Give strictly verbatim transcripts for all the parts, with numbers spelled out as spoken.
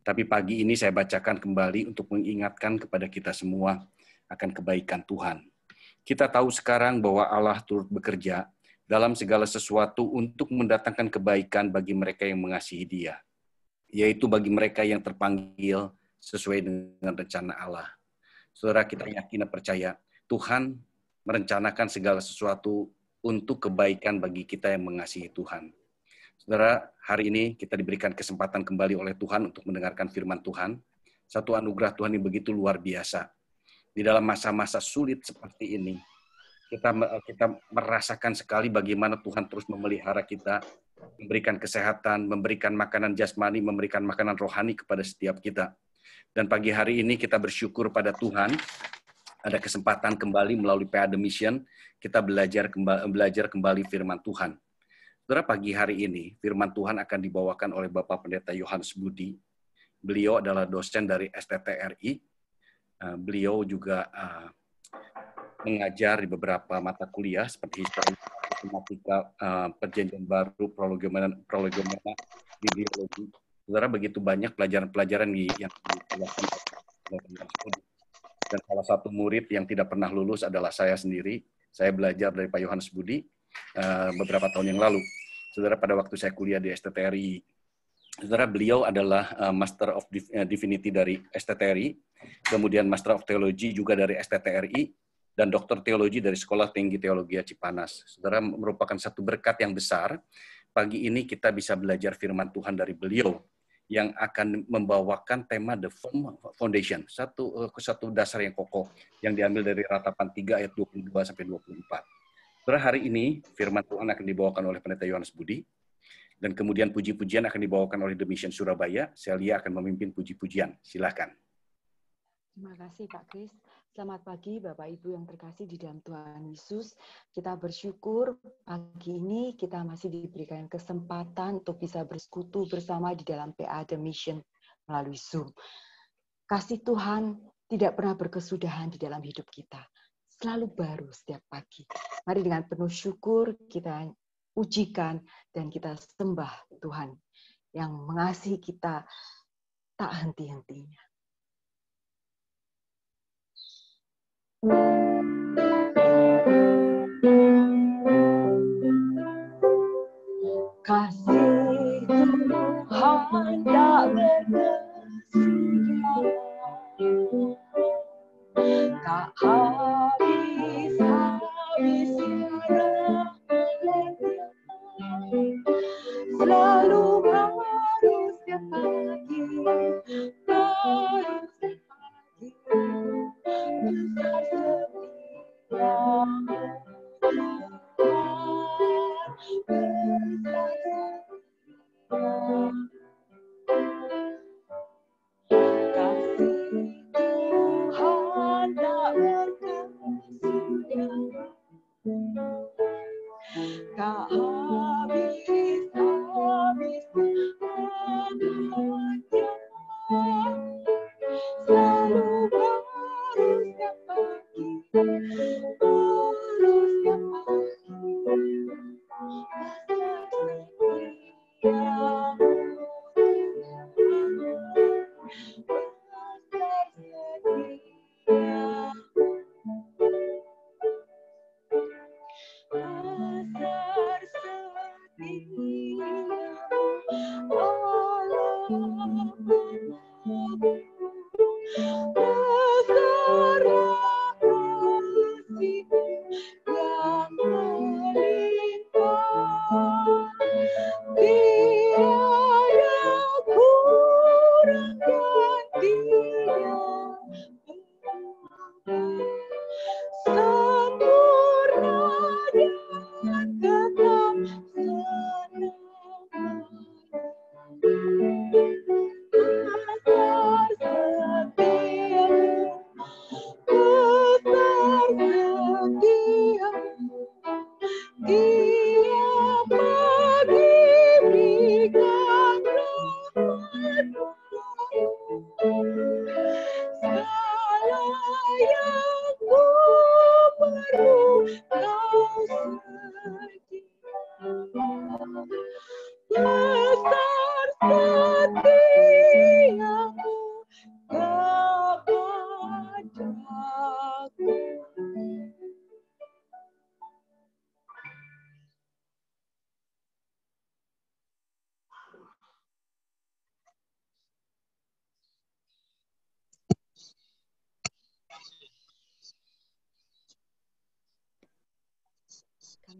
Tapi pagi ini saya bacakan kembali untuk mengingatkan kepada kita semua akan kebaikan Tuhan. Kita tahu sekarang bahwa Allah turut bekerja dalam segala sesuatu untuk mendatangkan kebaikan bagi mereka yang mengasihi Dia, yaitu bagi mereka yang terpanggil sesuai dengan rencana Allah. Saudara, kita yakin dan percaya Tuhan merencanakan segala sesuatu untuk kebaikan bagi kita yang mengasihi Tuhan. Saudara, hari ini kita diberikan kesempatan kembali oleh Tuhan untuk mendengarkan firman Tuhan. Satu anugerah Tuhan yang begitu luar biasa. Di dalam masa-masa sulit seperti ini, kita kita merasakan sekali bagaimana Tuhan terus memelihara kita, memberikan kesehatan, memberikan makanan jasmani, memberikan makanan rohani kepada setiap kita. Dan pagi hari ini kita bersyukur pada Tuhan, ada kesempatan kembali melalui P A The Mission, kita belajar kembali, belajar kembali firman Tuhan. Saudara, pagi hari ini firman Tuhan akan dibawakan oleh Bapak Pendeta Yohanes Budhi. Beliau adalah dosen dari S T T R I. Beliau juga mengajar di beberapa mata kuliah seperti histori, matematika, perjanjian baru, prolegomena, prolegomena, biologi. Saudara, begitu banyak pelajaran-pelajaran yang dilakukan oleh Yohanes Budhi. Dan salah satu murid yang tidak pernah lulus adalah saya sendiri. Saya belajar dari Pak Yohanes Budhi beberapa tahun yang lalu. Saudara, pada waktu saya kuliah di S T T R I, saudara, beliau adalah uh, Master of Divinity dari S T T R I, kemudian Master of Theology juga dari S T T R I, dan Doktor Teologi dari Sekolah Tinggi Teologi Cipanas. Saudara, merupakan satu berkat yang besar. Pagi ini kita bisa belajar firman Tuhan dari beliau yang akan membawakan tema The Firm Foundation, satu uh, satu dasar yang kokoh yang diambil dari Ratapan tiga ayat dua puluh dua sampai dua puluh empat. Saudara, hari ini firman Tuhan akan dibawakan oleh Pendeta Yohanes Budhi, dan kemudian puji-pujian akan dibawakan oleh The Mission Surabaya. Celia akan memimpin puji-pujian. Silakan. Terima kasih Pak Kris. Selamat pagi Bapak Ibu yang terkasih di dalam Tuhan Yesus. Kita bersyukur pagi ini kita masih diberikan kesempatan untuk bisa bersekutu bersama di dalam P A The Mission melalui Zoom. Kasih Tuhan tidak pernah berkesudahan di dalam hidup kita. Selalu baru setiap pagi. Mari dengan penuh syukur kita pujikan dan kita sembah Tuhan yang mengasihi kita tak henti-hentinya. Kasih Tuhan tak berkesudahan. Tak habis-habis rahmatnya, selalu baru setiap pagi, baru setiap pagi, besar setiamu, besar setiamu.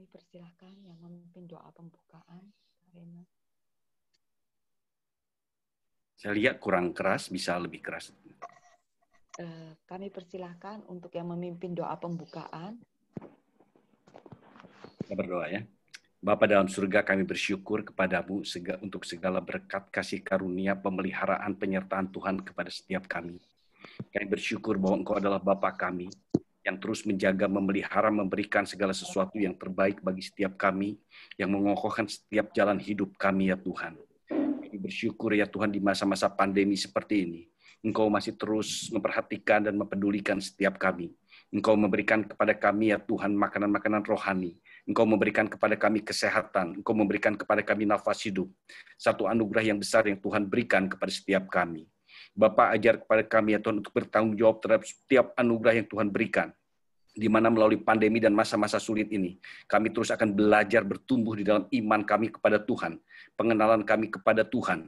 Kami persilahkan yang memimpin doa pembukaan. Rena. Saya lihat kurang keras, bisa lebih keras. Uh, kami persilahkan untuk yang memimpin doa pembukaan. Kita berdoa ya. Bapa dalam surga, kami bersyukur kepada-Mu untuk segala berkat, kasih karunia, pemeliharaan, penyertaan Tuhan kepada setiap kami. Kami bersyukur bahwa Engkau adalah Bapa kami, yang terus menjaga, memelihara, memberikan segala sesuatu yang terbaik bagi setiap kami, yang mengokohkan setiap jalan hidup kami, ya Tuhan. Kami bersyukur, ya Tuhan, di masa-masa pandemi seperti ini, Engkau masih terus memperhatikan dan mempedulikan setiap kami. Engkau memberikan kepada kami, ya Tuhan, makanan-makanan rohani. Engkau memberikan kepada kami kesehatan. Engkau memberikan kepada kami nafas hidup. Satu anugerah yang besar yang Tuhan berikan kepada setiap kami. Bapak ajar kepada kami, ya Tuhan, untuk bertanggung jawab terhadap setiap anugerah yang Tuhan berikan. Di mana melalui pandemi dan masa-masa sulit ini, kami terus akan belajar bertumbuh di dalam iman kami kepada Tuhan. Pengenalan kami kepada Tuhan.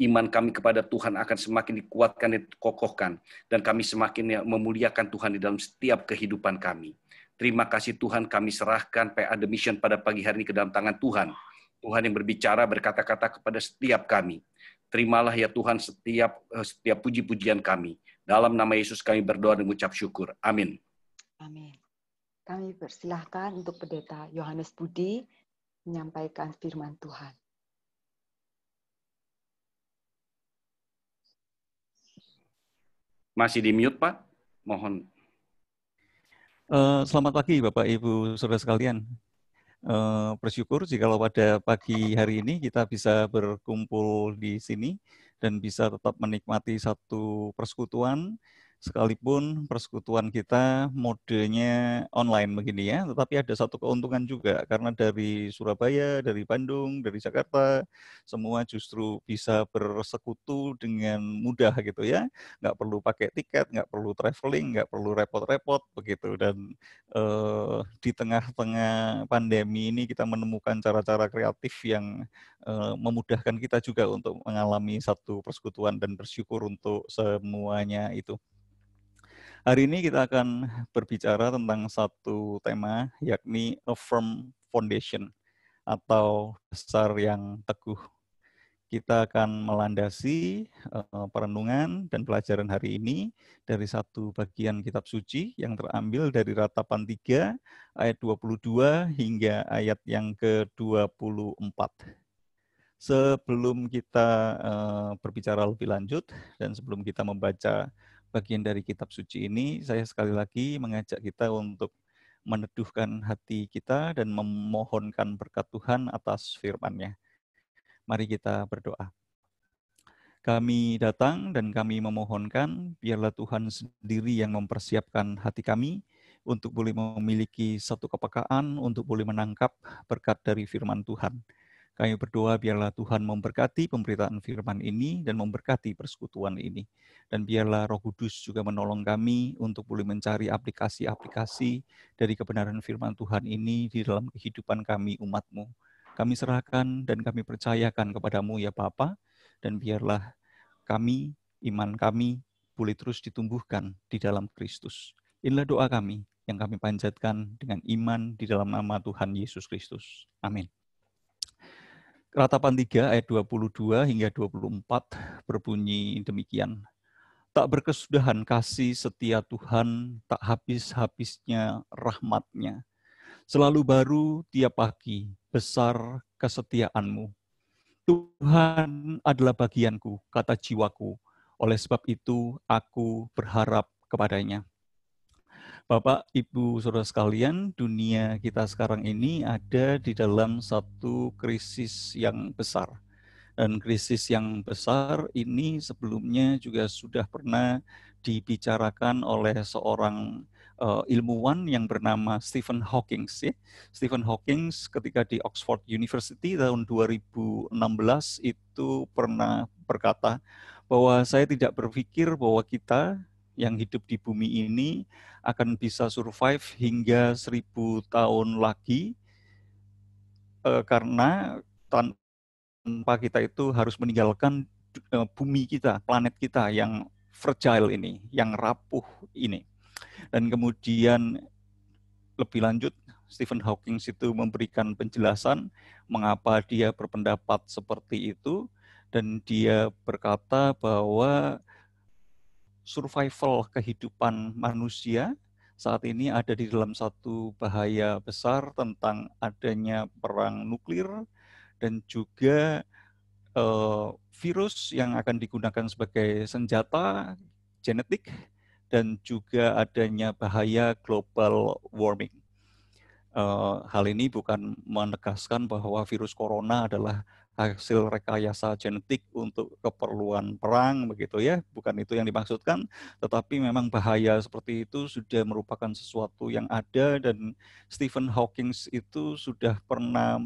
Iman kami kepada Tuhan akan semakin dikuatkan dan dikokohkan. Dan kami semakin memuliakan Tuhan di dalam setiap kehidupan kami. Terima kasih Tuhan, kami serahkan P A The Mission pada pagi hari ini ke dalam tangan Tuhan. Tuhan yang berbicara, berkata-kata kepada setiap kami. Terimalah ya Tuhan setiap setiap puji-pujian kami. Dalam nama Yesus kami berdoa dan mengucap syukur. Amin. Amin. Kami persilahkan untuk Pendeta Yohanes Budhi menyampaikan firman Tuhan. Masih di mute, Pak. Mohon. Uh, selamat pagi, Bapak, Ibu, saudara sekalian. Uh, bersyukur jikalau pada pagi hari ini kita bisa berkumpul di sini dan bisa tetap menikmati satu persekutuan, sekalipun persekutuan kita modenya online begini ya, tetapi ada satu keuntungan juga karena dari Surabaya, dari Bandung, dari Jakarta, semua justru bisa bersekutu dengan mudah gitu ya, nggak perlu pakai tiket, nggak perlu traveling, nggak perlu repot-repot begitu, dan eh, di tengah-tengah pandemi ini kita menemukan cara-cara kreatif yang eh, memudahkan kita juga untuk mengalami satu persekutuan, dan bersyukur untuk semuanya itu. Hari ini kita akan berbicara tentang satu tema, yakni a firm foundation atau dasar yang teguh. Kita akan melandasi uh, perenungan dan pelajaran hari ini dari satu bagian kitab suci yang terambil dari Ratapan tiga ayat dua puluh dua hingga ayat yang ke dua puluh empat. Sebelum kita uh, berbicara lebih lanjut dan sebelum kita membaca bagian dari kitab suci ini, saya sekali lagi mengajak kita untuk meneduhkan hati kita dan memohonkan berkat Tuhan atas firman-Nya. Mari kita berdoa. Kami datang dan kami memohonkan, biarlah Tuhan sendiri yang mempersiapkan hati kami untuk boleh memiliki satu kepekaan, untuk boleh menangkap berkat dari firman Tuhan. Kami berdoa biarlah Tuhan memberkati pemberitaan firman ini dan memberkati persekutuan ini. Dan biarlah Roh Kudus juga menolong kami untuk boleh mencari aplikasi-aplikasi dari kebenaran firman Tuhan ini di dalam kehidupan kami umat-Mu. Kami serahkan dan kami percayakan kepada-Mu ya Bapa, dan biarlah kami, iman kami, boleh terus ditumbuhkan di dalam Kristus. Inilah doa kami yang kami panjatkan dengan iman di dalam nama Tuhan Yesus Kristus. Amin. Ratapan tiga ayat dua puluh dua hingga dua puluh empat berbunyi demikian. Tak berkesudahan kasih setia Tuhan, tak habis-habisnya rahmat-Nya. Selalu baru tiap pagi, besar kesetiaan-Mu. Tuhan adalah bagianku, kata jiwaku. Oleh sebab itu, aku berharap kepada-Nya. Bapak, Ibu, saudara sekalian, dunia kita sekarang ini ada di dalam satu krisis yang besar. Dan krisis yang besar ini sebelumnya juga sudah pernah dibicarakan oleh seorang uh, ilmuwan yang bernama Stephen Hawking. Ya. Stephen Hawking ketika di Oxford University tahun dua ribu enam belas itu pernah berkata bahwa saya tidak berpikir bahwa kita yang hidup di bumi ini akan bisa survive hingga seribu tahun lagi e, karena tanpa kita itu harus meninggalkan e, bumi kita, planet kita yang fragile ini, yang rapuh ini. Dan kemudian lebih lanjut Stephen Hawking itu memberikan penjelasan mengapa dia berpendapat seperti itu, dan dia berkata bahwa survival kehidupan manusia saat ini ada di dalam satu bahaya besar tentang adanya perang nuklir dan juga eh, virus yang akan digunakan sebagai senjata genetik dan juga adanya bahaya global warming. Uh, hal ini bukan menegaskan bahwa virus corona adalah hasil rekayasa genetik untuk keperluan perang, begitu ya. Bukan itu yang dimaksudkan, tetapi memang bahaya seperti itu sudah merupakan sesuatu yang ada, dan Stephen Hawking itu sudah pernah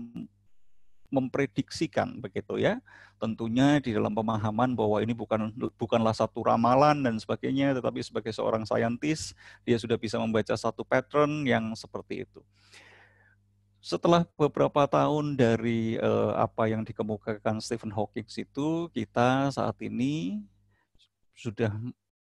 memprediksikan, begitu ya. Tentunya di dalam pemahaman bahwa ini bukan bukanlah satu ramalan dan sebagainya, tetapi sebagai seorang saintis, dia sudah bisa membaca satu pattern yang seperti itu. Setelah beberapa tahun dari eh, apa yang dikemukakan Stephen Hawking itu, kita saat ini sudah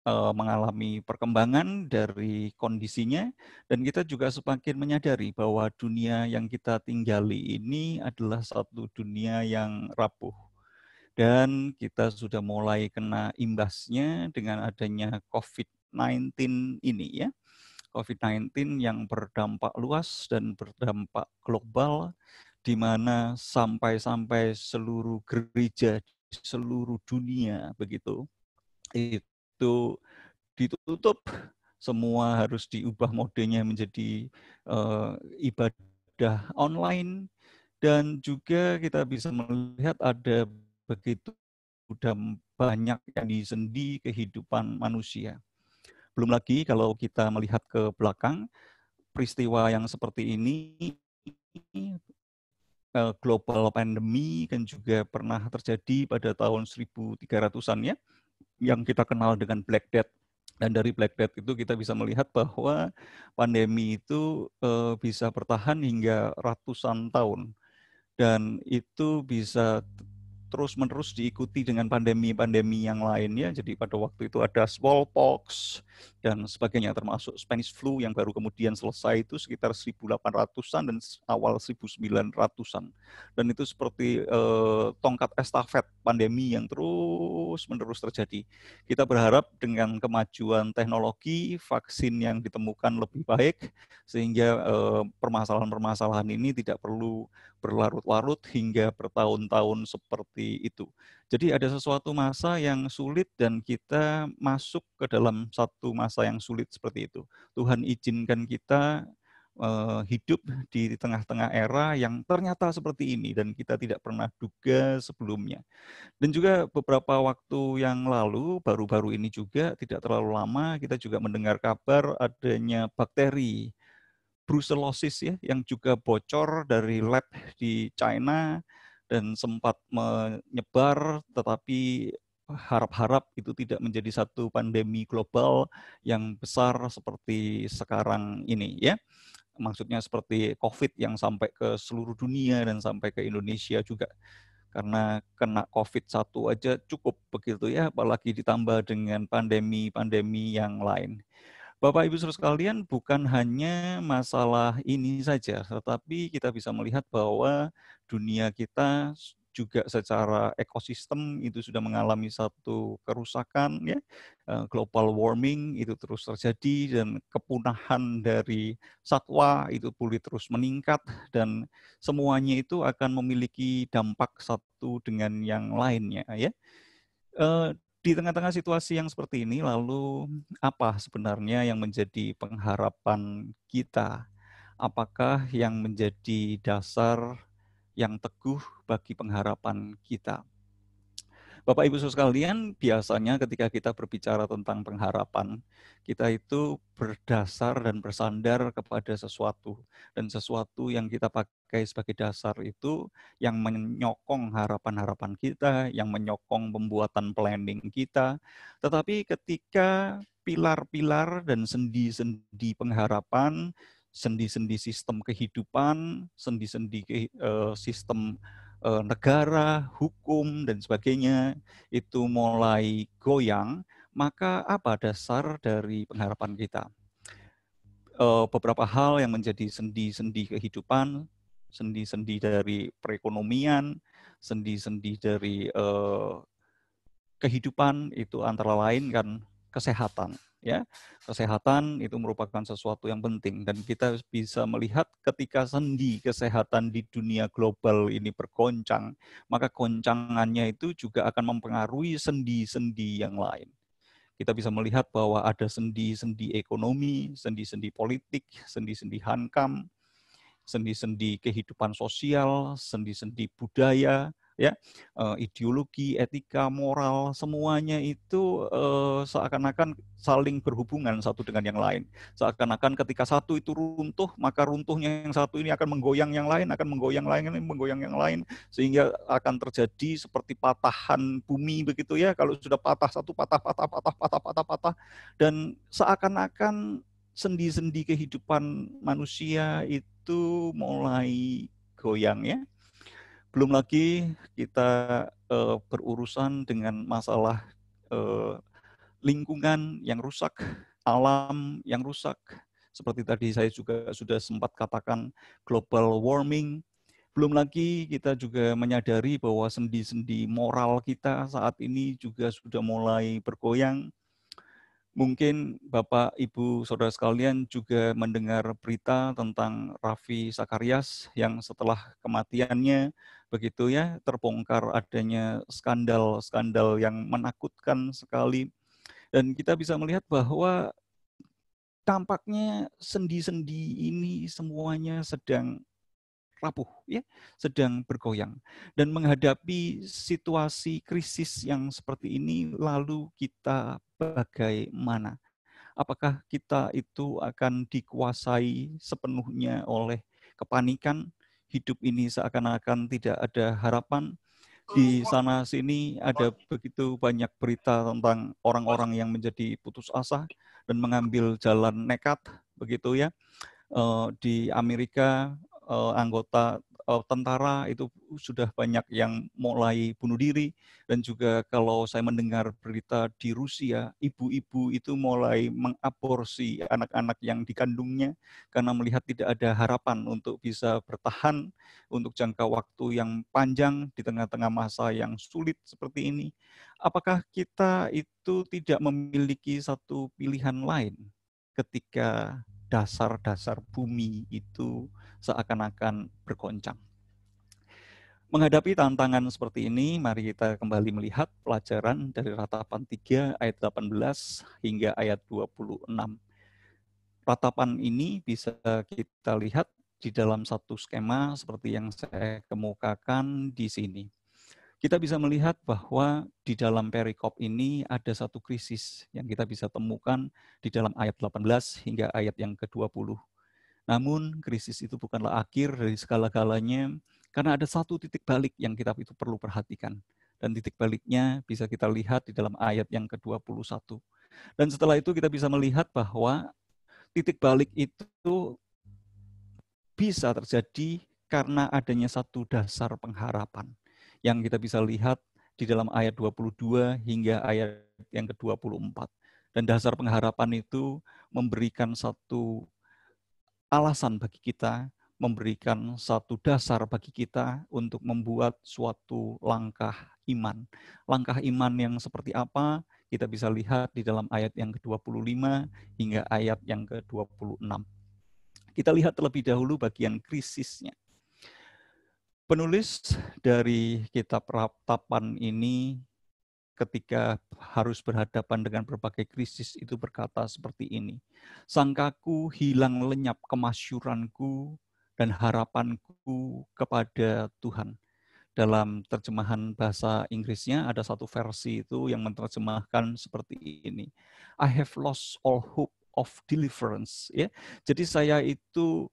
eh, mengalami perkembangan dari kondisinya, dan kita juga semakin menyadari bahwa dunia yang kita tinggali ini adalah satu dunia yang rapuh. Dan kita sudah mulai kena imbasnya dengan adanya COVID sembilan belas ini ya. COVID sembilan belas yang berdampak luas dan berdampak global, di mana sampai-sampai seluruh gereja di seluruh dunia begitu itu ditutup, semua harus diubah modenya menjadi uh, ibadah online, dan juga kita bisa melihat ada begitu banyak yang disendi kehidupan manusia. Belum lagi kalau kita melihat ke belakang, peristiwa yang seperti ini, global pandemi kan juga pernah terjadi pada tahun seribu tiga ratusan ya, yang kita kenal dengan Black Death. Dan dari Black Death itu kita bisa melihat bahwa pandemi itu eh, bisa bertahan hingga ratusan tahun. Dan itu bisa terus-menerus diikuti dengan pandemi-pandemi yang lainnya. Jadi pada waktu itu ada smallpox dan sebagainya, termasuk Spanish flu yang baru kemudian selesai itu sekitar seribu delapan ratusan dan awal seribu sembilan ratusan. Dan itu seperti eh, tongkat estafet pandemi yang terus-menerus terjadi. Kita berharap dengan kemajuan teknologi, vaksin yang ditemukan lebih baik, sehingga eh, permasalahan-permasalahan ini tidak perlu berlarut-larut hingga bertahun-tahun seperti itu. Jadi ada sesuatu masa yang sulit dan kita masuk ke dalam satu masa yang sulit seperti itu. Tuhan izinkan kita uh, hidup di tengah-tengah era yang ternyata seperti ini dan kita tidak pernah duga sebelumnya. Dan juga beberapa waktu yang lalu, baru-baru ini juga tidak terlalu lama, kita juga mendengar kabar adanya bakteri brucellosis ya, yang juga bocor dari lab di China dan sempat menyebar, tetapi harap-harap itu tidak menjadi satu pandemi global yang besar seperti sekarang ini ya. Maksudnya seperti COVID yang sampai ke seluruh dunia dan sampai ke Indonesia juga. Karena kena COVID satu aja cukup begitu ya, apalagi ditambah dengan pandemi-pandemi yang lain. Bapak Ibu Saudara sekalian, bukan hanya masalah ini saja, tetapi kita bisa melihat bahwa dunia kita juga secara ekosistem itu sudah mengalami satu kerusakan ya. Global warming itu terus terjadi, dan kepunahan dari satwa itu pulih terus meningkat, dan semuanya itu akan memiliki dampak satu dengan yang lainnya ya. Uh, Di tengah-tengah situasi yang seperti ini, lalu apa sebenarnya yang menjadi pengharapan kita? Apakah yang menjadi dasar yang teguh bagi pengharapan kita? Bapak Ibu Saudara sekalian, biasanya ketika kita berbicara tentang pengharapan, kita itu berdasar dan bersandar kepada sesuatu. Dan sesuatu yang kita pakai sebagai dasar itu yang menyokong harapan-harapan kita, yang menyokong pembuatan planning kita. Tetapi ketika pilar-pilar dan sendi-sendi pengharapan, sendi-sendi sistem kehidupan, sendi-sendi ke, uh, sistem negara, hukum, dan sebagainya itu mulai goyang, maka apa dasar dari pengharapan kita? uh, beberapa hal yang menjadi sendi-sendi kehidupan, sendi-sendi dari perekonomian, sendi-sendi dari uh, kehidupan, itu antara lain kan kesehatan. Ya, kesehatan itu merupakan sesuatu yang penting, dan kita bisa melihat ketika sendi kesehatan di dunia global ini bergoncang, maka goncangannya itu juga akan mempengaruhi sendi-sendi yang lain. Kita bisa melihat bahwa ada sendi-sendi ekonomi, sendi-sendi politik, sendi-sendi hankam, sendi-sendi kehidupan sosial, sendi-sendi budaya, ya, uh, ideologi, etika, moral, semuanya itu uh, seakan-akan saling berhubungan satu dengan yang lain. Seakan-akan ketika satu itu runtuh, maka runtuhnya yang satu ini akan menggoyang yang lain, akan menggoyang lain, menggoyang yang lain, sehingga akan terjadi seperti patahan bumi begitu ya. Kalau sudah patah satu, patah, patah, patah, patah, patah, patah, dan seakan-akan sendi-sendi kehidupan manusia itu mulai goyang ya. Belum lagi kita uh, berurusan dengan masalah uh, lingkungan yang rusak, alam yang rusak. Seperti tadi saya juga sudah sempat katakan global warming. Belum lagi kita juga menyadari bahwa sendi-sendi moral kita saat ini juga sudah mulai bergoyang. Mungkin Bapak, Ibu, Saudara sekalian juga mendengar berita tentang Raffi Sakarias yang setelah kematiannya begitu ya, terbongkar adanya skandal-skandal yang menakutkan sekali. Dan kita bisa melihat bahwa tampaknya sendi-sendi ini semuanya sedang rapuh, ya, sedang bergoyang. Dan menghadapi situasi krisis yang seperti ini, lalu kita bagaimana? Apakah kita itu akan dikuasai sepenuhnya oleh kepanikan? Hidup ini seakan-akan tidak ada harapan. Di sana sini ada begitu banyak berita tentang orang-orang yang menjadi putus asa dan mengambil jalan nekat, begitu ya. Di Amerika anggota tentara itu sudah banyak yang mulai bunuh diri, dan juga kalau saya mendengar berita di Rusia, ibu-ibu itu mulai mengaborsi anak-anak yang dikandungnya karena melihat tidak ada harapan untuk bisa bertahan untuk jangka waktu yang panjang di tengah-tengah masa yang sulit seperti ini. Apakah kita itu tidak memiliki satu pilihan lain ketika dasar-dasar bumi itu seakan-akan bergoncang? Menghadapi tantangan seperti ini, mari kita kembali melihat pelajaran dari Ratapan tiga ayat delapan belas hingga ayat dua puluh enam. Ratapan ini bisa kita lihat di dalam satu skema seperti yang saya kemukakan di sini. Kita bisa melihat bahwa di dalam perikop ini ada satu krisis yang kita bisa temukan di dalam ayat delapan belas hingga ayat yang ke dua puluh. Namun krisis itu bukanlah akhir dari segala-galanya, karena ada satu titik balik yang kita itu perlu perhatikan. Dan titik baliknya bisa kita lihat di dalam ayat yang ke dua puluh satu. Dan setelah itu kita bisa melihat bahwa titik balik itu bisa terjadi karena adanya satu dasar pengharapan yang kita bisa lihat di dalam ayat dua puluh dua hingga ayat yang ke dua puluh empat. Dan dasar pengharapan itu memberikan satu alasan bagi kita, memberikan satu dasar bagi kita untuk membuat suatu langkah iman. Langkah iman yang seperti apa, kita bisa lihat di dalam ayat yang ke dua puluh lima hingga ayat yang ke dua puluh enam. Kita lihat terlebih dahulu bagian krisisnya. Penulis dari kitab Ratapan ini ketika harus berhadapan dengan berbagai krisis itu berkata seperti ini. Sangkaku hilang lenyap kemasyuranku dan harapanku kepada Tuhan. Dalam terjemahan bahasa Inggrisnya ada satu versi itu yang menerjemahkan seperti ini. I have lost all hope of deliverance. Ya, jadi saya itu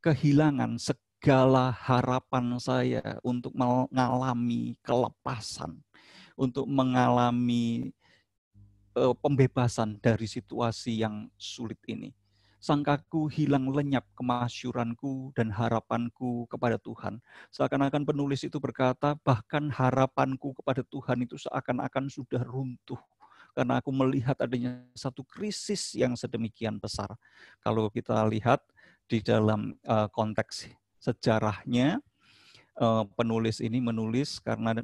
kehilangan segala segala harapan saya untuk mengalami kelepasan, untuk mengalami uh, pembebasan dari situasi yang sulit ini. Sangkaku hilang lenyap kemasyuranku dan harapanku kepada Tuhan. Seakan-akan penulis itu berkata, bahkan harapanku kepada Tuhan itu seakan-akan sudah runtuh karena aku melihat adanya satu krisis yang sedemikian besar. Kalau kita lihat di dalam uh, konteks sejarahnya, uh, penulis ini menulis karena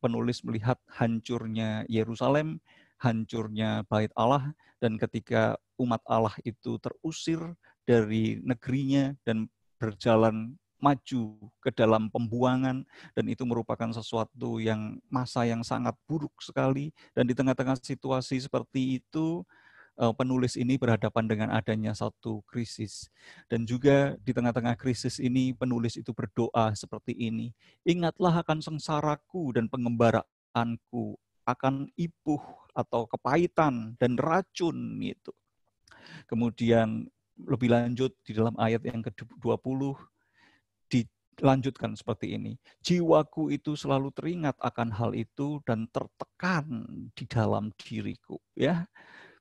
penulis melihat hancurnya Yerusalem, hancurnya Bait Allah, dan ketika umat Allah itu terusir dari negerinya dan berjalan maju ke dalam pembuangan, dan itu merupakan sesuatu yang masa yang sangat buruk sekali. Dan di tengah-tengah situasi seperti itu, penulis ini berhadapan dengan adanya satu krisis. Dan juga di tengah-tengah krisis ini, penulis itu berdoa seperti ini. Ingatlah akan sengsaraku dan pengembaraanku, akan ibuh atau kepahitan dan racun. Gitu. Kemudian lebih lanjut di dalam ayat yang ke dua puluh, dilanjutkan seperti ini. Jiwaku itu selalu teringat akan hal itu dan tertekan di dalam diriku. Ya.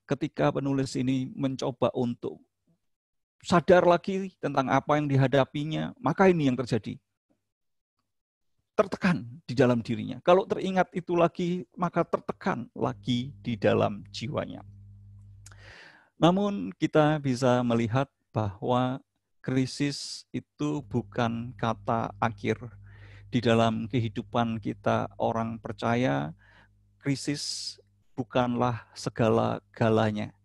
Ketika penulis ini mencoba untuk sadar lagi tentang apa yang dihadapinya, maka ini yang terjadi. Tertekan di dalam dirinya. Kalau teringat itu lagi, maka tertekan lagi di dalam jiwanya. Namun kita bisa melihat bahwa krisis itu bukan kata akhir. Di dalam kehidupan kita orang percaya, krisis bukanlah segala-galanya.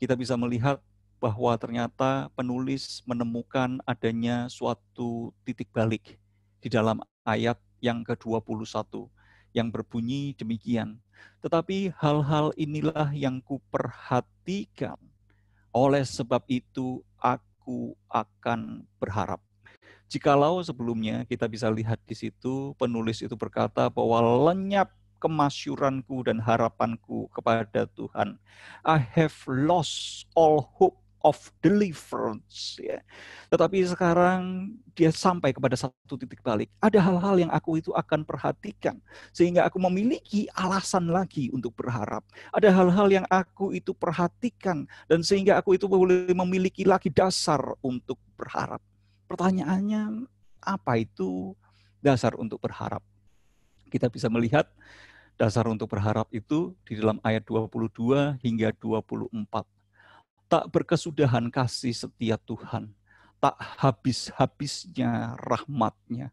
Kita bisa melihat bahwa ternyata penulis menemukan adanya suatu titik balik di dalam ayat yang ke dua puluh satu yang berbunyi demikian. Tetapi hal-hal inilah yang kuperhatikan. Oleh sebab itu aku akan berharap. Jikalau sebelumnya kita bisa lihat di situ penulis itu berkata bahwa lenyap kemasyuranku dan harapanku kepada Tuhan. I have lost all hope of deliverance. Ya. Tetapi sekarang dia sampai kepada satu titik balik. Ada hal-hal yang aku itu akan perhatikan. Sehingga aku memiliki alasan lagi untuk berharap. Ada hal-hal yang aku itu perhatikan. Dan sehingga aku itu boleh memiliki lagi dasar untuk berharap. Pertanyaannya, apa itu dasar untuk berharap? Kita bisa melihat dasar untuk berharap itu di dalam ayat dua puluh dua hingga dua puluh empat. Tak berkesudahan kasih setia Tuhan, tak habis-habisnya rahmat-Nya.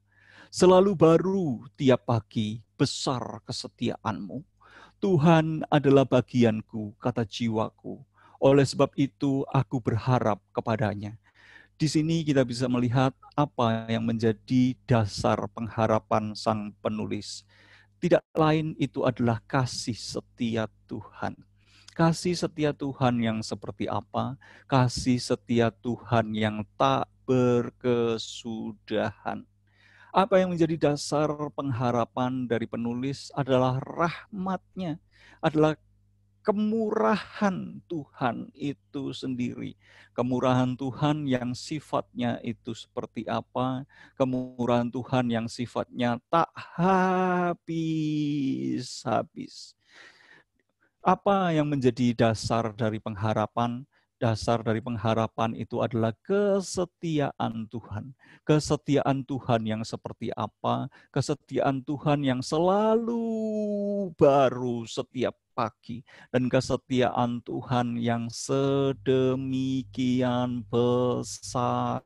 Selalu baru tiap pagi besar kesetiaan-Mu. Tuhan adalah bagianku, kata jiwaku. Oleh sebab itu aku berharap kepada-Nya. Di sini kita bisa melihat apa yang menjadi dasar pengharapan sang penulis. Tidak lain itu adalah kasih setia Tuhan. Kasih setia Tuhan yang seperti apa? Kasih setia Tuhan yang tak berkesudahan. Apa yang menjadi dasar pengharapan dari penulis adalah rahmat-Nya, adalah kemurahan Tuhan itu sendiri. Kemurahan Tuhan yang sifatnya itu seperti apa? Kemurahan Tuhan yang sifatnya tak habis-habis. Apa yang menjadi dasar dari pengharapan? Dasar dari pengharapan itu adalah kesetiaan Tuhan. Kesetiaan Tuhan yang seperti apa? Kesetiaan Tuhan yang selalu baru setiap pagi, dan kesetiaan Tuhan yang sedemikian besarnya.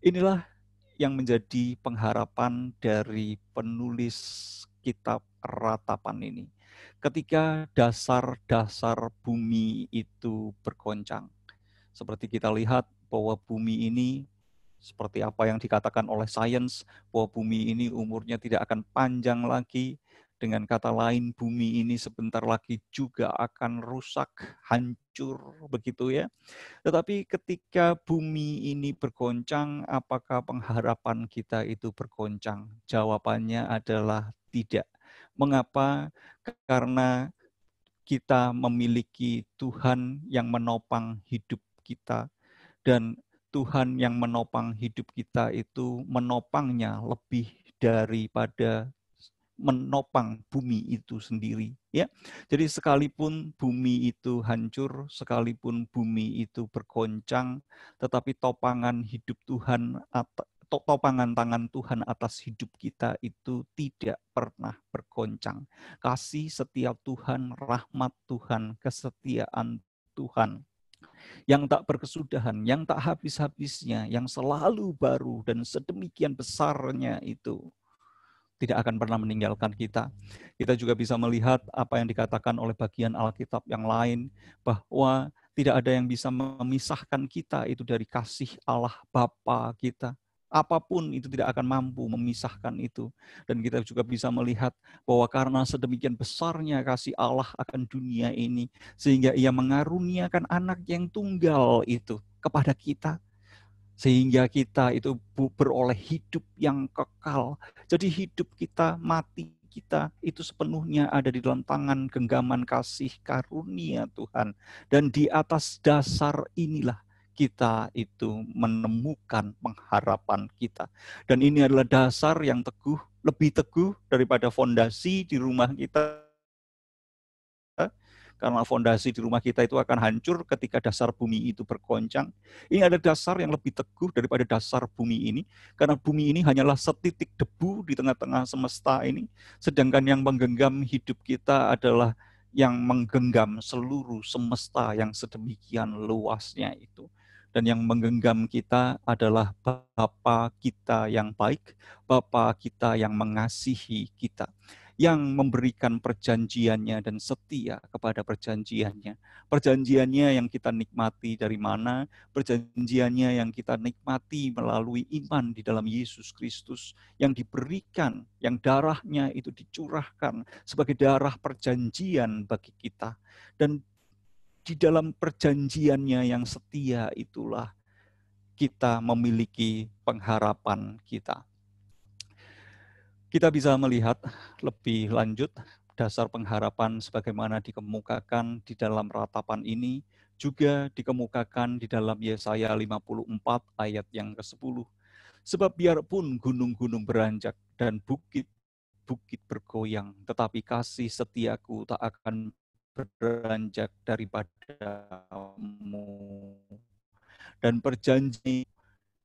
Inilah yang menjadi pengharapan dari penulis kitab ratapan ini. Ketika dasar-dasar bumi itu bergoncang. Seperti kita lihat bahwa bumi ini seperti apa yang dikatakan oleh sains, bahwa bumi ini umurnya tidak akan panjang lagi. Dengan kata lain, bumi ini sebentar lagi juga akan rusak, hancur, begitu ya. Tetapi ketika bumi ini bergoncang, apakah pengharapan kita itu bergoncang? Jawabannya adalah tidak. Mengapa? Karena kita memiliki Tuhan yang menopang hidup kita. Dan Tuhan yang menopang hidup kita itu menopangnya lebih daripada menopang bumi itu sendiri, ya. Jadi sekalipun bumi itu hancur, sekalipun bumi itu bergoncang, tetapi topangan hidup Tuhan topangan tangan Tuhan atas hidup kita itu tidak pernah bergoncang. Kasih setia Tuhan, rahmat Tuhan, kesetiaan Tuhan yang tak berkesudahan, yang tak habis-habisnya, yang selalu baru dan sedemikian besarnya itu tidak akan pernah meninggalkan kita. Kita juga bisa melihat apa yang dikatakan oleh bagian Alkitab yang lain, bahwa tidak ada yang bisa memisahkan kita itu dari kasih Allah Bapa kita. Apapun itu tidak akan mampu memisahkan itu. Dan kita juga bisa melihat bahwa karena sedemikian besarnya kasih Allah akan dunia ini, sehingga Ia mengaruniakan anak yang tunggal itu kepada kita, sehingga kita itu beroleh hidup yang kekal. Jadi hidup kita, mati kita, itu sepenuhnya ada di dalam tangan genggaman kasih karunia Tuhan. Dan di atas dasar inilah kita itu menemukan pengharapan kita. Dan ini adalah dasar yang teguh, lebih teguh daripada fondasi di rumah kita. Karena fondasi di rumah kita itu akan hancur ketika dasar bumi itu bergoncang. Ini ada dasar yang lebih teguh daripada dasar bumi ini, karena bumi ini hanyalah setitik debu di tengah-tengah semesta ini, sedangkan yang menggenggam hidup kita adalah yang menggenggam seluruh semesta yang sedemikian luasnya itu. Dan yang menggenggam kita adalah Bapa kita yang baik, Bapa kita yang mengasihi kita, yang memberikan perjanjiannya dan setia kepada perjanjiannya. Perjanjiannya yang kita nikmati dari mana? Perjanjiannya yang kita nikmati melalui iman di dalam Yesus Kristus, yang diberikan, yang darahnya itu dicurahkan sebagai darah perjanjian bagi kita. Dan di dalam perjanjiannya yang setia itulah kita memiliki pengharapan kita. Kita bisa melihat lebih lanjut dasar pengharapan sebagaimana dikemukakan di dalam ratapan ini, juga dikemukakan di dalam Yesaya lima puluh empat ayat yang ke sepuluh. Sebab biarpun gunung-gunung beranjak dan bukit-bukit bergoyang, tetapi kasih setiaku tak akan beranjak daripadamu, dan perjanjian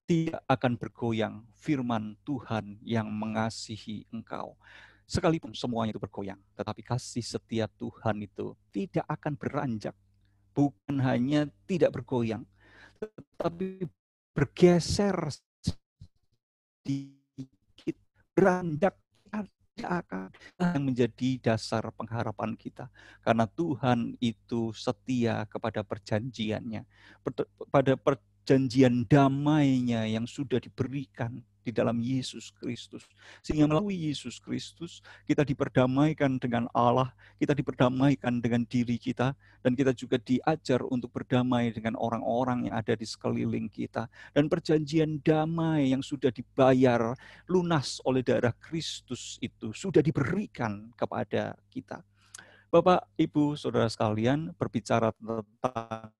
tidak akan bergoyang, firman Tuhan yang mengasihi engkau. Sekalipun semuanya itu bergoyang, tetapi kasih setia Tuhan itu tidak akan beranjak. Bukan hanya tidak bergoyang, tetapi bergeser sedikit, beranjak. Akan menjadi dasar pengharapan kita, karena Tuhan itu setia kepada perjanjiannya, pada perjanjian damainya yang sudah diberikan di dalam Yesus Kristus, sehingga melalui Yesus Kristus kita diperdamaikan dengan Allah, kita diperdamaikan dengan diri kita, dan kita juga diajar untuk berdamai dengan orang-orang yang ada di sekeliling kita. Dan perjanjian damai yang sudah dibayar lunas oleh darah Kristus itu sudah diberikan kepada kita. Bapak, Ibu, Saudara sekalian, berbicara tentang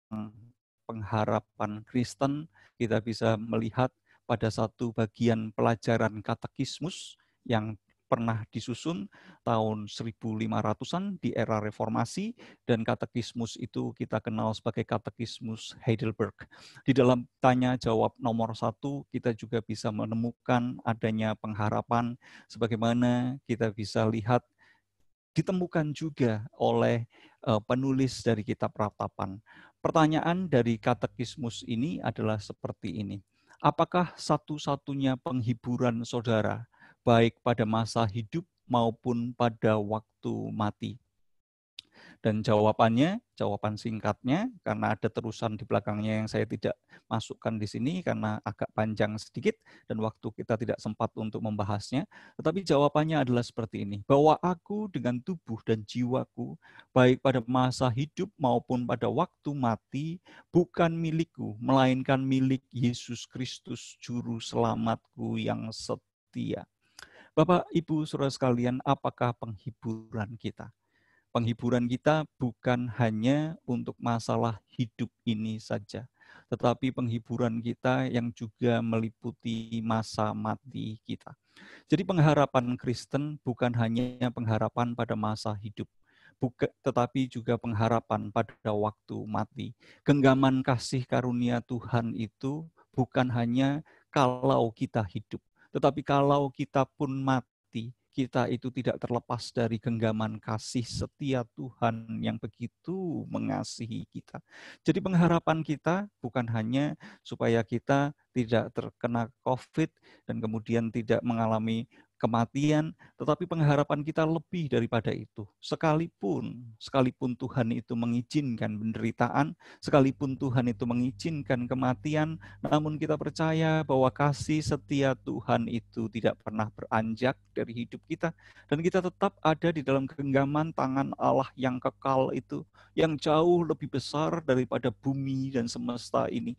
pengharapan Kristen, kita bisa melihat pada satu bagian pelajaran katekismus yang pernah disusun tahun seribu lima ratusan di era reformasi, dan katekismus itu kita kenal sebagai katekismus Heidelberg. Di dalam tanya jawab nomor satu, kita juga bisa menemukan adanya pengharapan, sebagaimana kita bisa lihat ditemukan juga oleh penulis dari kitab ratapan. Pertanyaan dari katekismus ini adalah seperti ini. Apakah satu-satunya penghiburan saudara, baik pada masa hidup maupun pada waktu mati? Dan jawabannya, jawaban singkatnya, karena ada terusan di belakangnya yang saya tidak masukkan di sini karena agak panjang sedikit dan waktu kita tidak sempat untuk membahasnya. Tetapi jawabannya adalah seperti ini, bahwa aku dengan tubuh dan jiwaku, baik pada masa hidup maupun pada waktu mati, bukan milikku, melainkan milik Yesus Kristus, Juru Selamatku yang setia. Bapak, Ibu, Saudara sekalian, apakah penghiburan kita? Penghiburan kita bukan hanya untuk masalah hidup ini saja, tetapi penghiburan kita yang juga meliputi masa mati kita. Jadi pengharapan Kristen bukan hanya pengharapan pada masa hidup, bukan, tetapi juga pengharapan pada waktu mati. Genggaman kasih karunia Tuhan itu bukan hanya kalau kita hidup. Tetapi kalau kita pun mati, kita itu tidak terlepas dari genggaman kasih setia Tuhan yang begitu mengasihi kita. Jadi pengharapan kita bukan hanya supaya kita tidak terkena COVID dan kemudian tidak mengalami kematian, tetapi pengharapan kita lebih daripada itu. Sekalipun, sekalipun Tuhan itu mengizinkan penderitaan, sekalipun Tuhan itu mengizinkan kematian, namun kita percaya bahwa kasih setia Tuhan itu tidak pernah beranjak dari hidup kita, dan kita tetap ada di dalam genggaman tangan Allah yang kekal itu, yang jauh lebih besar daripada bumi dan semesta ini.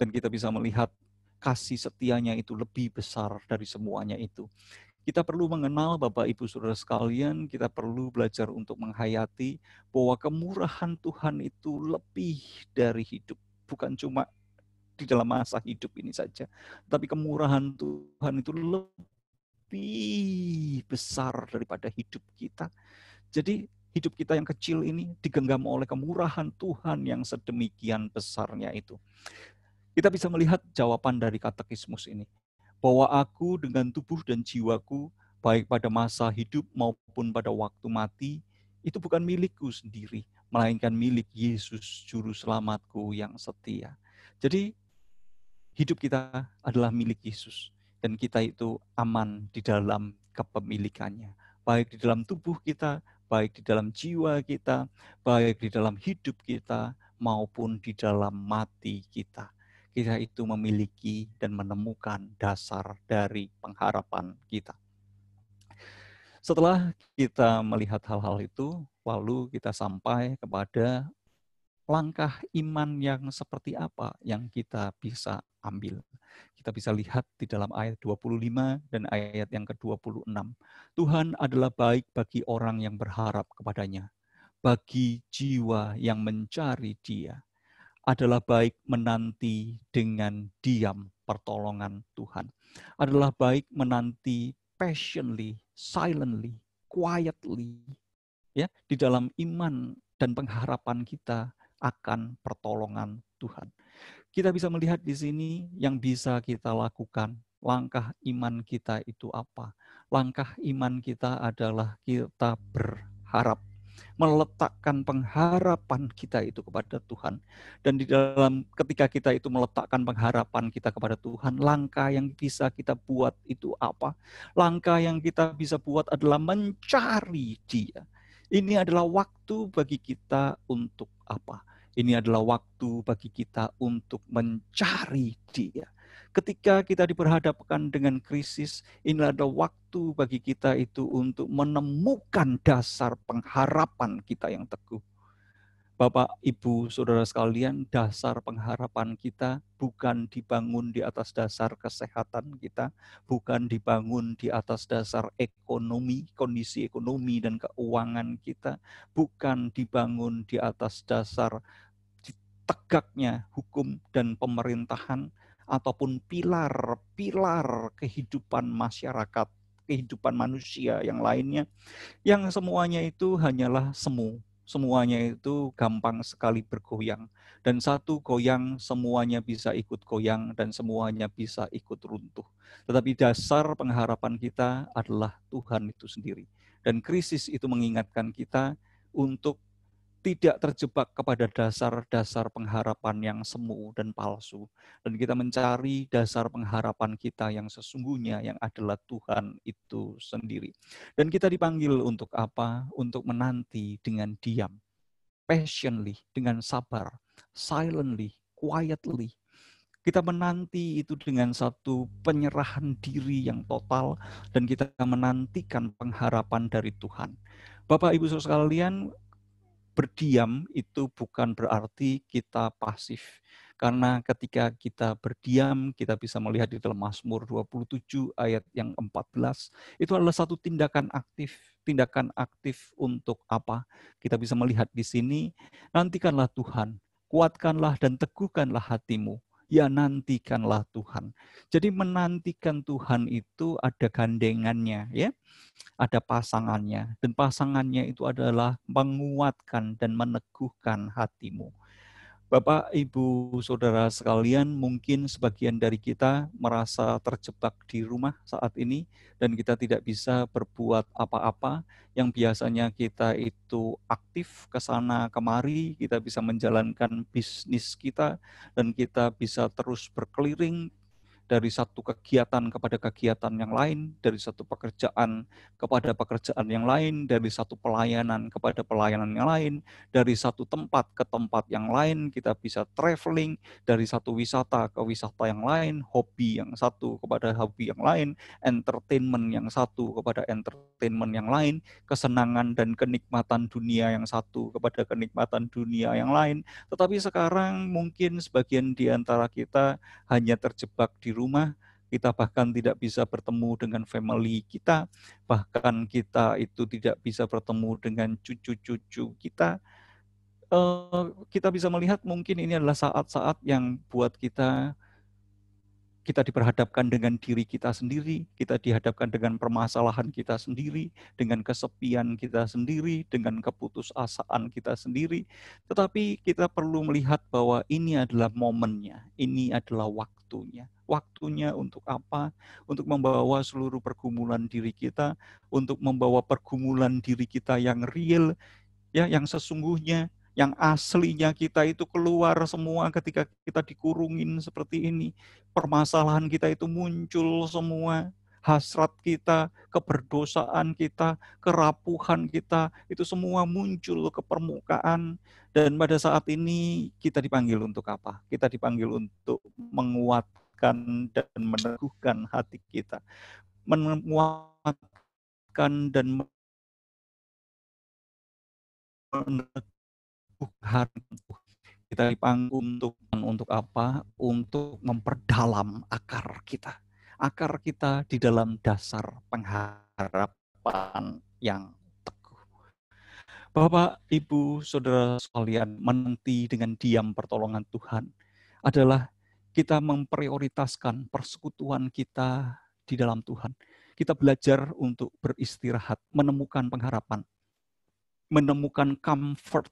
Dan kita bisa melihat kasih setianya itu lebih besar dari semuanya itu. Kita perlu mengenal Bapak Ibu Saudara sekalian, kita perlu belajar untuk menghayati bahwa kemurahan Tuhan itu lebih dari hidup. Bukan cuma di dalam masa hidup ini saja, tapi kemurahan Tuhan itu lebih besar daripada hidup kita. Jadi hidup kita yang kecil ini digenggam oleh kemurahan Tuhan yang sedemikian besarnya itu. Kita bisa melihat jawaban dari katekismus ini, bahwa aku dengan tubuh dan jiwaku, baik pada masa hidup maupun pada waktu mati, itu bukan milikku sendiri, melainkan milik Yesus Juru Selamatku yang setia. Jadi hidup kita adalah milik Yesus, dan kita itu aman di dalam kepemilikannya, baik di dalam tubuh kita, baik di dalam jiwa kita, baik di dalam hidup kita, maupun di dalam mati kita. Kita itu memiliki dan menemukan dasar dari pengharapan kita. Setelah kita melihat hal-hal itu, lalu kita sampai kepada langkah iman yang seperti apa yang kita bisa ambil. Kita bisa lihat di dalam ayat dua puluh lima dan ayat yang ke dua puluh enam. Tuhan adalah baik bagi orang yang berharap kepadanya, bagi jiwa yang mencari Dia. Adalah baik menanti dengan diam pertolongan Tuhan. Adalah baik menanti patiently, silently, quietly, ya, di dalam iman dan pengharapan kita akan pertolongan Tuhan. Kita bisa melihat di sini yang bisa kita lakukan. Langkah iman kita itu apa? Langkah iman kita adalah kita berharap, meletakkan pengharapan kita itu kepada Tuhan. Dan di dalam ketika kita itu meletakkan pengharapan kita kepada Tuhan, langkah yang bisa kita buat itu apa? Langkah yang kita bisa buat adalah mencari Dia. Ini adalah waktu bagi kita untuk apa? Ini adalah waktu bagi kita untuk mencari Dia. Ketika kita diperhadapkan dengan krisis, inilah ada waktu bagi kita itu untuk menemukan dasar pengharapan kita yang teguh. Bapak, Ibu, Saudara sekalian, dasar pengharapan kita bukan dibangun di atas dasar kesehatan kita, bukan dibangun di atas dasar ekonomi, kondisi ekonomi dan keuangan kita, bukan dibangun di atas dasar tegaknya hukum dan pemerintahan, ataupun pilar-pilar kehidupan masyarakat, kehidupan manusia yang lainnya, yang semuanya itu hanyalah semu. Semuanya itu gampang sekali bergoyang. Dan satu goyang, semuanya bisa ikut goyang dan semuanya bisa ikut runtuh. Tetapi dasar pengharapan kita adalah Tuhan itu sendiri. Dan krisis itu mengingatkan kita untuk tidak terjebak kepada dasar-dasar pengharapan yang semu dan palsu. Dan kita mencari dasar pengharapan kita yang sesungguhnya, yang adalah Tuhan itu sendiri. Dan kita dipanggil untuk apa? Untuk menanti dengan diam, patiently, dengan sabar, silently, quietly. Kita menanti itu dengan satu penyerahan diri yang total, dan kita menantikan pengharapan dari Tuhan. Bapak, Ibu, Saudara sekalian, berdiam itu bukan berarti kita pasif. Karena ketika kita berdiam, kita bisa melihat di dalam Mazmur dua puluh tujuh ayat yang ke empat belas, itu adalah satu tindakan aktif. Tindakan aktif untuk apa? Kita bisa melihat di sini, nantikanlah Tuhan, kuatkanlah dan teguhkanlah hatimu. Ya, nantikanlah Tuhan. Jadi menantikan Tuhan itu ada gandengannya, ya, ada pasangannya. Dan pasangannya itu adalah menguatkan dan meneguhkan hatimu. Bapak, Ibu, Saudara sekalian, mungkin sebagian dari kita merasa terjebak di rumah saat ini dan kita tidak bisa berbuat apa-apa. Yang biasanya kita itu aktif ke sana kemari, kita bisa menjalankan bisnis kita dan kita bisa terus berkeliling dari satu kegiatan kepada kegiatan yang lain, dari satu pekerjaan kepada pekerjaan yang lain, dari satu pelayanan kepada pelayanan yang lain, dari satu tempat ke tempat yang lain, kita bisa traveling, dari satu wisata ke wisata yang lain, hobi yang satu kepada hobi yang lain, entertainment yang satu kepada entertainment yang lain, kesenangan dan kenikmatan dunia yang satu kepada kenikmatan dunia yang lain. Tetapi sekarang mungkin sebagian di antara kita hanya terjebak di rumah, kita bahkan tidak bisa bertemu dengan family kita, bahkan kita itu tidak bisa bertemu dengan cucu-cucu kita. Uh, kita bisa melihat mungkin ini adalah saat-saat yang buat kita kita diperhadapkan dengan diri kita sendiri, kita dihadapkan dengan permasalahan kita sendiri, dengan kesepian kita sendiri, dengan keputusasaan kita sendiri. Tetapi kita perlu melihat bahwa ini adalah momennya, ini adalah waktunya. Waktunya untuk apa? Untuk membawa seluruh pergumulan diri kita, untuk membawa pergumulan diri kita yang real, ya, yang sesungguhnya, yang aslinya kita itu keluar semua ketika kita dikurungin seperti ini. Permasalahan kita itu muncul semua. Hasrat kita, keberdosaan kita, kerapuhan kita, itu semua muncul ke permukaan. Dan pada saat ini kita dipanggil untuk apa? Kita dipanggil untuk menguatkan dan meneguhkan hati kita. Menguatkan dan meneguhkan kita dipanggil untuk untuk apa? Untuk memperdalam akar kita. Akar kita di dalam dasar pengharapan yang teguh. Bapak, Ibu, Saudara sekalian, menanti dengan diam pertolongan Tuhan adalah kita memprioritaskan persekutuan kita di dalam Tuhan. Kita belajar untuk beristirahat, menemukan pengharapan, menemukan comfort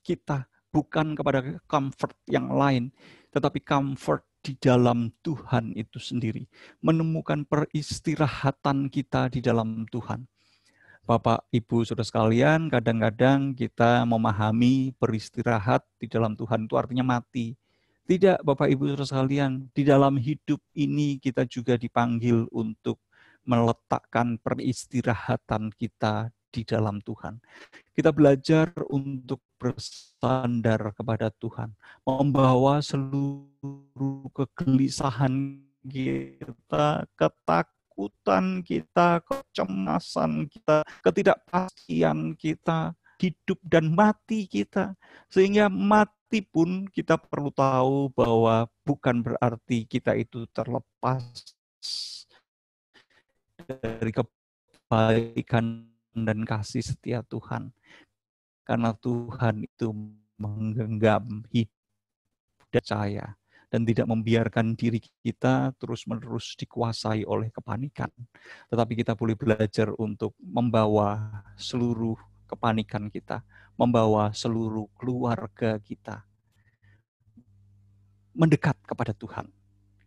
kita, bukan kepada comfort yang lain, tetapi comfort di dalam Tuhan itu sendiri. Menemukan peristirahatan kita di dalam Tuhan. Bapak, Ibu, Saudara sekalian, kadang-kadang kita memahami beristirahat di dalam Tuhan itu artinya mati. Tidak, Bapak, Ibu, Saudara sekalian, di dalam hidup ini kita juga dipanggil untuk meletakkan peristirahatan kita di dalam Tuhan. Kita belajar untuk bersandar kepada Tuhan, membawa seluruh kegelisahan kita, ketakutan kita, kecemasan kita, ketidakpastian kita, hidup dan mati kita. Sehingga mati pun kita perlu tahu bahwa bukan berarti kita itu terlepas dari kebaikan dan kasih setia Tuhan. Karena Tuhan itu menggenggam hidup dan cahaya dan tidak membiarkan diri kita terus-menerus dikuasai oleh kepanikan. Tetapi kita boleh belajar untuk membawa seluruh kepanikan kita, membawa seluruh keluarga kita mendekat kepada Tuhan,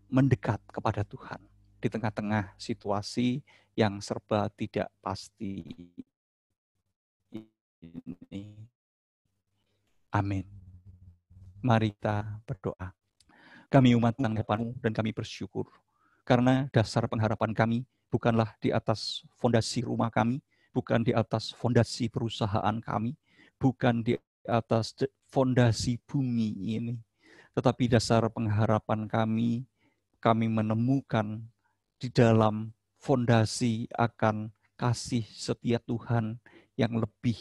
mendekat kepada Tuhan di tengah-tengah situasi yang serba tidak pasti ini. Amin. Mari kita berdoa. Kami umat yang hadapan-Mu dan kami bersyukur karena dasar pengharapan kami bukanlah di atas fondasi rumah kami, bukan di atas fondasi perusahaan kami, bukan di atas fondasi bumi ini, tetapi dasar pengharapan kami kami menemukan di dalam fondasi akan kasih setia Tuhan yang lebih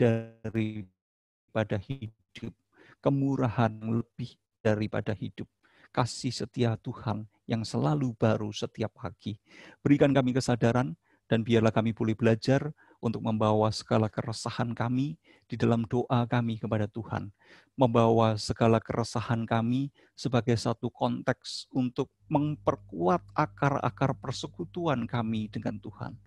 daripada hidup, kemurahan lebih daripada hidup, kasih setia Tuhan yang selalu baru setiap pagi. Berikan kami kesadaran dan biarlah kami boleh belajar untuk membawa segala keresahan kami di dalam doa kami kepada Tuhan, membawa segala keresahan kami sebagai satu konteks untuk memperkuat akar-akar persekutuan kami dengan Tuhan.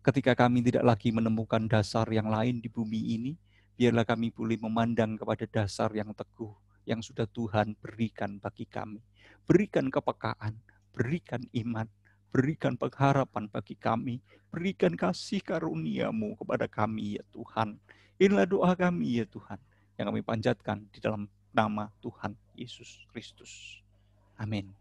Ketika kami tidak lagi menemukan dasar yang lain di bumi ini, biarlah kami boleh memandang kepada dasar yang teguh, yang sudah Tuhan berikan bagi kami. Berikan kepekaan, berikan iman, berikan pengharapan bagi kami, berikan kasih karunia-Mu kepada kami ya Tuhan. Inilah doa kami ya Tuhan, yang kami panjatkan di dalam nama Tuhan Yesus Kristus. Amin.